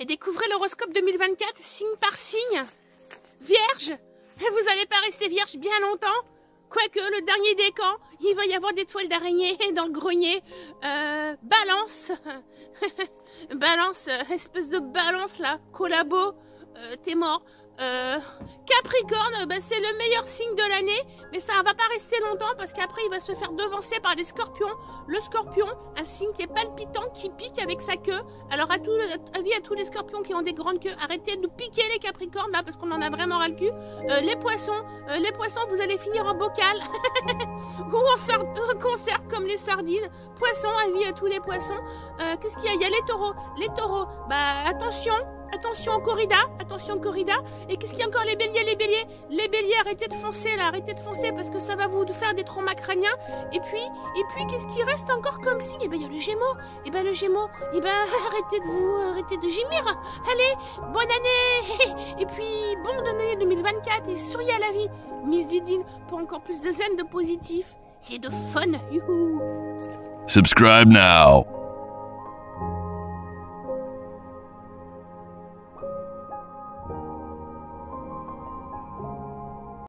et découvrez l'horoscope 2024 signe par signe. Vierge, vous n'allez pas rester vierge bien longtemps. Quoique le dernier décan, il va y avoir des toiles d'araignée dans le grenier. Balance, balance, espèce de balance là, collabo, t'es mort. Capricorne, bah, c'est le meilleur signe de l'année, mais ça ne va pas rester longtemps parce qu'après il va se faire devancer par les scorpions. Le scorpion, un signe qui est palpitant, qui pique avec sa queue. Alors avis à tous les scorpions qui ont des grandes queues, arrêtez de nous piquer les capricornes là parce qu'on en a vraiment ras le cul. Les poissons, vous allez finir en bocal ou en conserve comme les sardines. Poissons, avis à tous les poissons. Qu'est-ce qu'il y a? Il y a les taureaux. Les taureaux, bah attention. Attention au corrida, et qu'est-ce qu'il y a encore? Les béliers, arrêtez de foncer là, arrêtez de foncer parce que ça va vous faire des traumas crâniens, et puis qu'est-ce qui reste encore comme signe? Et ben il y a le gémeaux, et ben arrêtez de gémir, allez, bonne année, et puis bonne année 2024, et souriez à la vie, Miss Didine, pour encore plus de zen, de positif, et de fun, youhou. Subscribe now.